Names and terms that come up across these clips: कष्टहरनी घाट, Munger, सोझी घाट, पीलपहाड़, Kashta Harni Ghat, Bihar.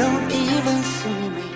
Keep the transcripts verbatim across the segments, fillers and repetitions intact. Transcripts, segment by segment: don't even see me.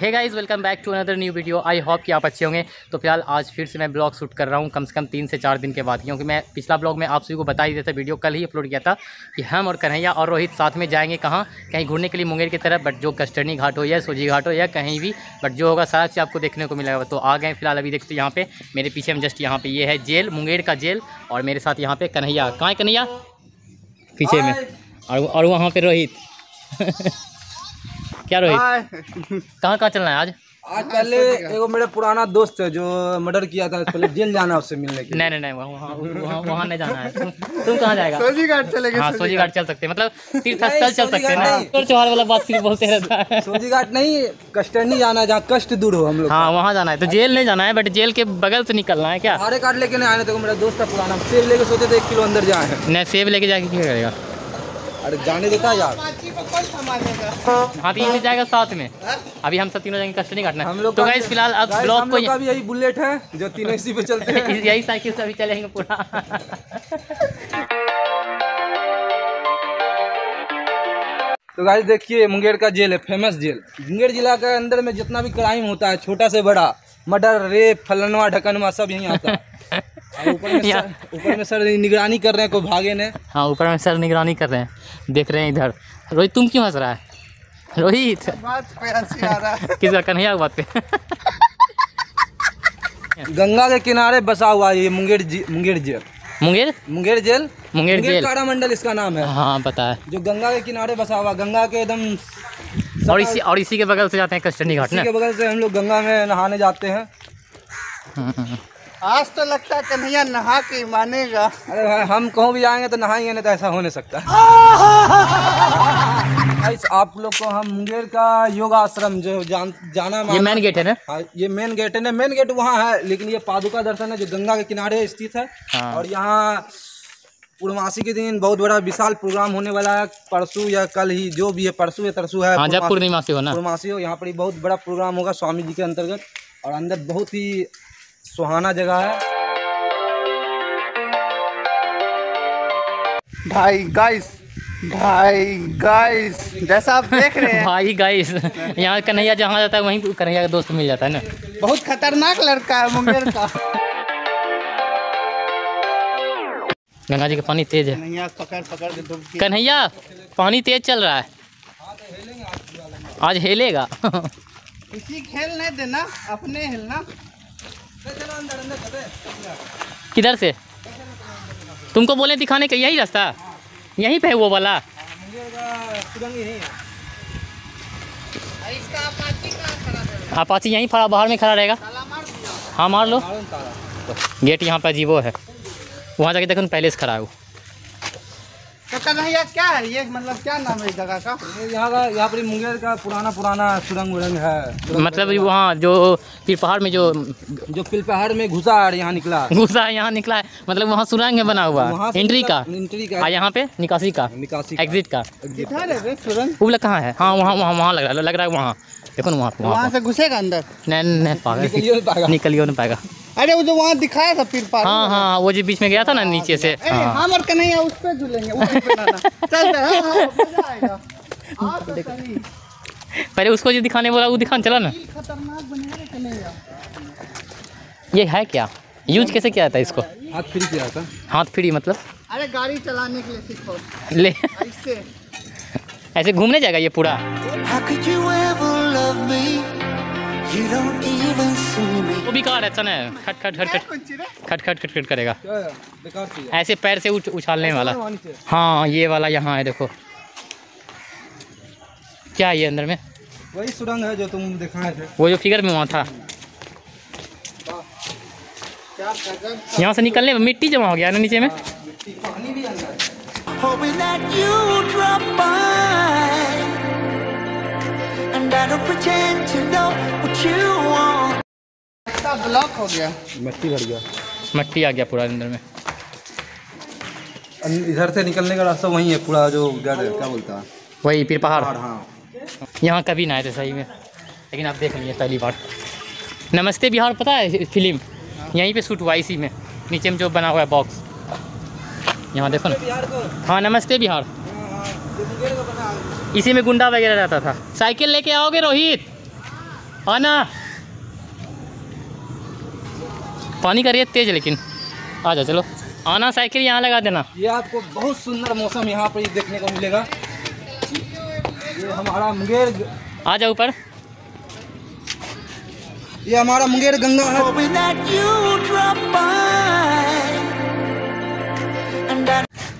Hey guys, welcome back to another new video. I hope कि आप अच्छे होंगे। तो फिलहाल आज फिर से मैं ब्लॉग शूट कर रहा हूँ कम से कम तीन से चार दिन के बाद, क्योंकि मैं पिछला ब्लॉग में आप सभी को बता ही देता, वीडियो कल ही अपलोड किया था कि हम और कन्हैया और रोहित साथ में जाएंगे कहाँ, कहीं घूमने के लिए मुंगेर की तरफ, बट जो कष्टरनी घाट हो या सोझी घाट हो या कहीं भी, बट जो होगा सारा चीज़ आपको देखने को मिलेगा। तो आ गए फिलहाल, अभी देखते यहाँ पर मेरे पीछे में जस्ट यहाँ पर ये है जेल, मुंगेर का जेल, और मेरे साथ यहाँ पर कन्हैया। कहाँ है कन्हैया? पीछे में, और और वहाँ पर रोहित। क्या रोहित, कहाँ कहाँ चलना है आज? आज पहले एगो मेरा पुराना दोस्त है जो मर्डर किया था, पहले जेल जाना है उससे मिलने के। नहीं नहीं नहीं, वहाँ वहाँ वहाँ नहीं जाना है। तुम कहाँ जाएगा? सोझी घाट चलेगा। हाँ, सोझी घाट चल सकते हैं, मतलब तीर्थस्थल चल सकते हैं। चौहान वाला बात सिर्फ बोलते रहता है। सोझी घाट नहीं, कष्टरनी जाना है, जहाँ कष्ट दूर हो हम लोग। हाँ, वहाँ जाना है। तो जेल नहीं जाना है, बट जेल के बगल से निकलना है। क्या हमारे कार्ड लेके नहीं आना? देखो मेरा दोस्त है पुराना, सेब लेके सोचे थे एक किलो अंदर जाए। नहीं, सेब लेके जाके क्या करेगा? अरे जाने देता यार, हाथी भी जाएगा साथ में। अभी हम सब तीनों जाएंगे कष्ट नहीं काटना हम लोग। तो गाइस फिलहाल अब ब्लॉग को, अभी यही बुलेट है जो तीनों इसी पे चलते हैं, यही साइकिल से अभी चलेंगे पूरा। तो गाइस देखिए, मुंगेर का जेल है, फेमस जेल। मुंगेर जिला के अंदर में जितना भी क्राइम होता है, छोटा से बड़ा, मर्डर, रेप, फलनवा ढकनवा, सब यहीं आता है। ऊपर में सर, ऊपर में सर निगरानी कर रहे हैं, कोई भागे ने। हाँ, ऊपर में सर निगरानी कर रहे हैं, देख रहे हैं इधर। रोहित, तुम क्यों हंस रहा है? रोहित बात पे हंसी आ रहा है। किसका? कन्हैया की बात पे। गंगा के किनारे बसा हुआ ये Munger ji, Munger jail. Munger Munger jail Munger jail कारा मंडल इसका नाम है। हाँ, पता है। जो गंगा के किनारे बसा हुआ, गंगा के एकदम, और इसी और इसी के बगल से जाते हैं कष्टरनी घाट ना, इसी के बगल से हम लोग गंगा में नहाने जाते हैं। आज तो लगता है कन्हैया नहा के मानेगा। अरे भाई, हम कहूँ भी आएंगे तो नहाएंगे, नहीं तो ऐसा हो नहीं सकता। आप लोग को हम मुंगेर का योगा आश्रम जो जान, जाना ये मेन गेट है ना? हाँ, ये मेन गेट है ना, मेन गेट वहाँ है, लेकिन ये पादुका दर्शन है जो गंगा के किनारे स्थित है। हाँ। और यहाँ पूर्णमासी के दिन बहुत बड़ा विशाल प्रोग्राम होने वाला है, परसों या कल ही, जो भी है, परसों या तरसों है। हाँ, जब पूर्णिमासी हो ना, पूर्णमासी हो, यहाँ पर बहुत बड़ा प्रोग्राम होगा स्वामी जी के अंतर्गत, और अंदर बहुत ही सुहाना जगह है। भाई गाइस, भाई गाइस, जैसा आप देख रहे हैं, भाई गाइस, यहाँ कन्हैया जहाँ जाता है वहीं कन्हैया का दोस्त मिल जाता है ना। बहुत खतरनाक लड़का है मुंगेर का। गंगा जी का पानी तेज है। कन्हैया पकड़ पकड़ के, कन्हैया पानी तेज चल रहा है, आज हेलेगा। किसी खेल नहीं देना, अपने हेलना। किधर से तुमको बोले दिखाने का? यही रास्ता, यहीं पे है वो वाला। अपाची यहीं खड़ा, बाहर में खड़ा रहेगा। हाँ, मार लो। गेट यहाँ पर अजीबो है, वहाँ जाके देखो पहले से खड़ा है वो। तो कन्हैया क्या है ये, मतलब क्या नाम है इस जगह का? यहाँ का, यहाँ पर मुंगेर का पुराना पुराना सुरंग उरंग है, मतलब वहाँ जो पीलपहाड़ में, जो जो पीलपहाड़ में घुसा है यहाँ निकला, घुसा है यहाँ निकला है, मतलब वहाँ सुरंग है बना हुआ, एंट्री का, एंट्री का, यहाँ पे निकासी का, निकासी एग्जिट का। सुरंग कहाँ है? हाँ, वहाँ वहाँ वहाँ लग रहा है, लग रहा है वहाँ, देखो ना वहाँ, वहाँ से घुसेगा अंदर। नहीं नहीं पाएगा, निकलियो नहीं पाएगा। अरे वो जो वहाँ दिखाया था पीलपहाड़। हाँ हाँ, वो जो बीच में गया था ना नीचे से। हम और कन्हैया उस पे झूलेंगे, उस पे चलते हैं। हाँ, मजा आएगा। आ तो सही, पहले उसको जो दिखाने बोला वो दिखाने चला ना। खतरनाक बना रहे कन्हैया। ये है क्या, यूज कैसे किया था इसको? हाथ फ्री किया था। हाथ फ्री मतलब? अरे गाड़ी चलाने के लिए सीखो, ले ऐसे ऐसे घूमने जाएगा ये पूरा। वो बेकार है, चना है, खट खट खट खट खट खट खट करेगा, ऐसे पैर से उछालने वाला। हाँ, ये वाला यहाँ है, देखो क्या ये अंदर में, वही सुरंग है जो तुम दिखाए थे, वो जो फिगर में वहाँ था। यहाँ से निकलने में मिट्टी जमा हो गया ना नीचे में। ब्लॉक हो गया, मिट्टी भर गया, मिट्टी आ गया पूरा अंदर में। इधर से निकलने का रास्ता वही है पूरा, जो क्या बोलता है, वही पीर पहाड़। हाँ, यहाँ कभी ना आए थे सही में, लेकिन आप देख लिए पहली बार। नमस्ते बिहार पता है फिल्म, यहीं पे शूट हुआ, इसी में नीचे में जो बना हुआ है बॉक्स, यहाँ देखो ना। हाँ, नमस्ते बिहार। इसी में गुंडा वगैरह रहता था। साइकिल लेके आओगे रोहित? हाँ ना। पानी का रेत तेज लेकिन। आ जा, चलो आना, साइकिल यहाँ लगा देना। ये आपको बहुत सुंदर मौसम यहाँ पर देखने को मिलेगा। ये हमारा मुंगेर, आ जाओ ऊपर। ये हमारा मुंगेर गंगा है,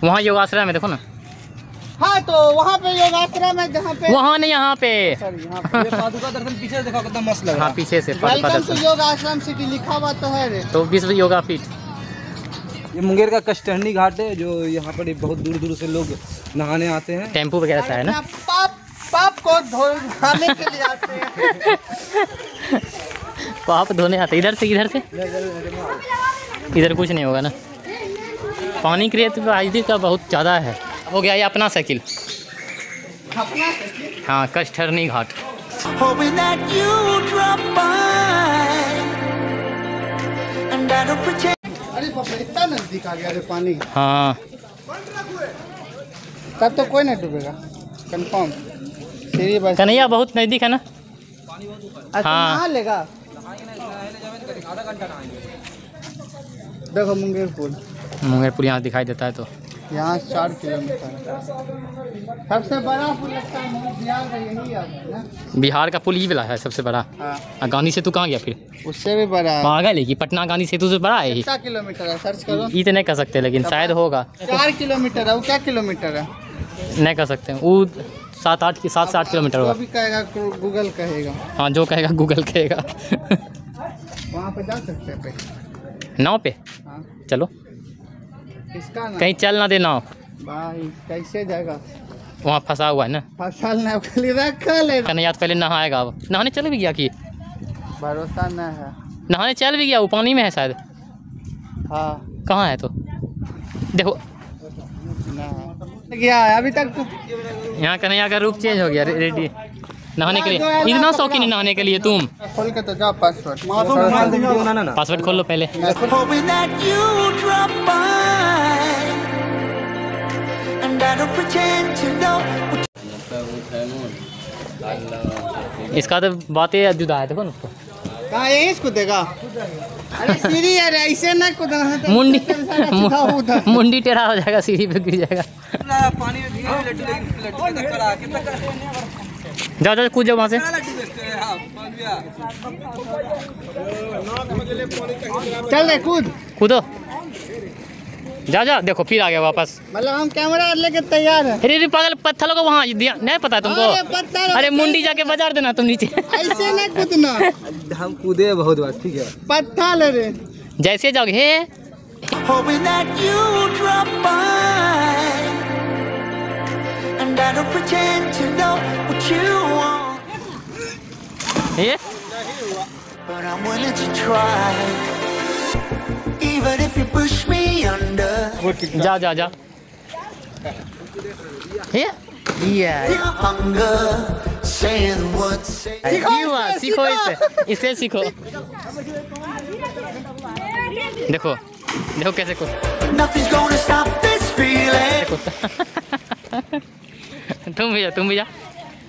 वहाँ योगाश्रम है, देखो ना। हाँ, तो वहाँ पे योगाश्रम है, जहाँ पे वहाँ नहीं यहाँ पे, यहाँ पे। ये पादुका दर्शन पीछे देखो कितना मस्त लग रहा है। हाँ, पीछे से पादुका दर्शन। वेलकम टू योगाश्रम सिटी लिखा हुआ तो है। तो विश्व योगा पीठ। ये मुंगेर का कष्टहरनी घाट है, जो यहाँ पर बहुत दूर दूर से लोग नहाने आते हैं। टेम्पू वगैरह से है ना, पाप पाप को धोने के लिए आते हैं। पाप धोने आते इधर से, इधर से इधर कुछ नहीं होगा ना। पानी की रेत आईडी का बहुत ज़्यादा है। हो गया ये अपना साइकिल, हाँ, कष्टहरनी घाट। अरे बाप रे, इतना नजदीक आ गया रे पानी। हाँ, तब तो कोई नहीं डूबेगा कंफर्म। सीढ़ी बस कन्हैया बहुत नजदीक है ना, हाँ लेगा। देखो मुंगेर पुल, मुंगेर पुल यहाँ दिखाई देता है। तो यहाँ चार किलोमीटर सबसे बड़ा पुल लगता है बिहार का, यही है ना। बिहार का पुल ही वाला है सबसे बड़ा। हाँ, गांधी सेतु कहाँ गया फिर? उससे भी बड़ा पागल है कि पटना गांधी सेतु से बड़ा है। चार किलोमीटर है, सर्च करो। ये तो नहीं कर सकते, लेकिन शायद होगा। चार किलोमीटर है, वो क्या किलोमीटर है नहीं कर सकते, वो सात आठ की सात से आठ किलोमीटर होगा। कहेगा गूगल कहेगा, हाँ जो कहेगा गूगल कहेगा। वहाँ पे जा सकते हैं नाव पे। हाँ चलो, कहीं चल ना देना भाई, कैसे जाएगा? वहाँ फंसा हुआ है ना, फंसा रखा। पहले नहाएगा, अब नहाने चल भी गया कि भरोसा न है। नहाने चल भी गया, वो पानी में है शायद। हाँ कहाँ है? तो देखो गया अभी तक तो। यहाँ कन्हैया का रूप चेंज हो गया, रेडी नहाने के लिए। इतना शौकीन है नहाने के लिए तुम। खोल के तो जाओ पासवर्ड, पासवर्ड खोल लो पहले। इसका तो बातें अजुदा है, देखो ना उसको। कहाँ यही इसको देगा? अरे सीढ़ी यार, ऐसे ना कूद, मुंडी मुंडी टेढ़ा हो जाएगा, सीढ़ी पे गिर जाएगा। जाओ जाओ, कूद जाओ वहाँ से। चल रे, कूद कूदो, जा जा। देखो फिर आ गया वापस, मतलब हम कैमरा लेके तैयार है। अरे पागल, पत्थर को वहाँ नहीं पता तुमको। अरे मुंडी जाके बाजार देना तुम नीचे, ऐसे ना कूदना। हम कूदे बहुत बार, ठीक है। पत्थर ले रे, जैसे जाओगे हे। जा जा जा, सीखो इसे, इसे सीखो। देखो देखो कैसे को, तुम भी जा, तुम भी जा।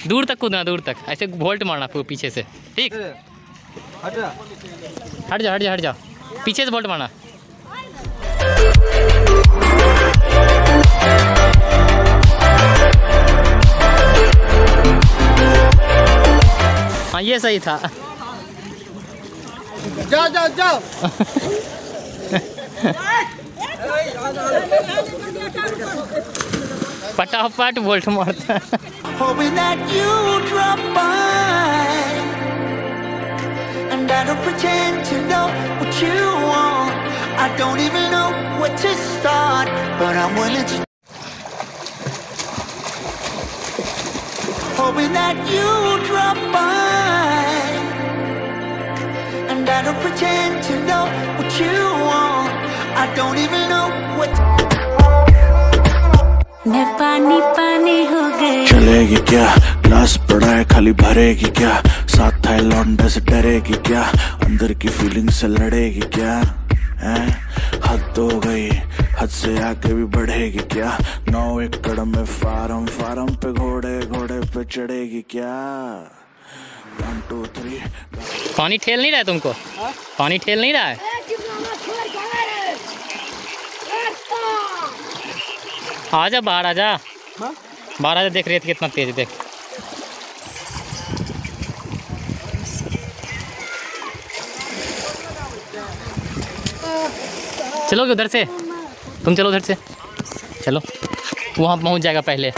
दूर तक कूदना, दूर तक, ऐसे वोल्ट मारना पीछे से, ठीक। हट जा हट जा हट जा हट जा, पीछे से वोल्ट मारना। हाँ ये सही था। जाओ जाओ जाओ। फटाफट बोल्ट मारता है। मैं पानी पानी हो गई। चलेगी क्या, ग्लास पड़ा है खाली, भरेगी क्या? साथ थाईलैंड से डरेगी क्या? अंदर की फीलिंग से लड़ेगी क्या? हद हो गई, हद से आके भी बढ़ेगी क्या? नौ एकड़ में फार्म, फार्म पे घोड़े, घोड़े पे चढ़ेगी क्या? One two three. पानी ठेल नहीं रहा है तुमको? आ? पानी ठेल नहीं रहा है? आजा बाहर, आजा बाहर, आजा। देख रेत कितना तेज, देख। चलो उधर से, तुम चलो उधर से, चलो वहाँ पहुँच जाएगा पहले।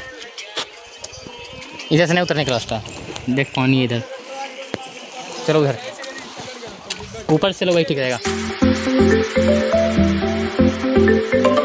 इधर से नहीं उतरने का रास्ता, देख पानी इधर। चलो उधर ऊपर से, चलो वही ठीक रहेगा।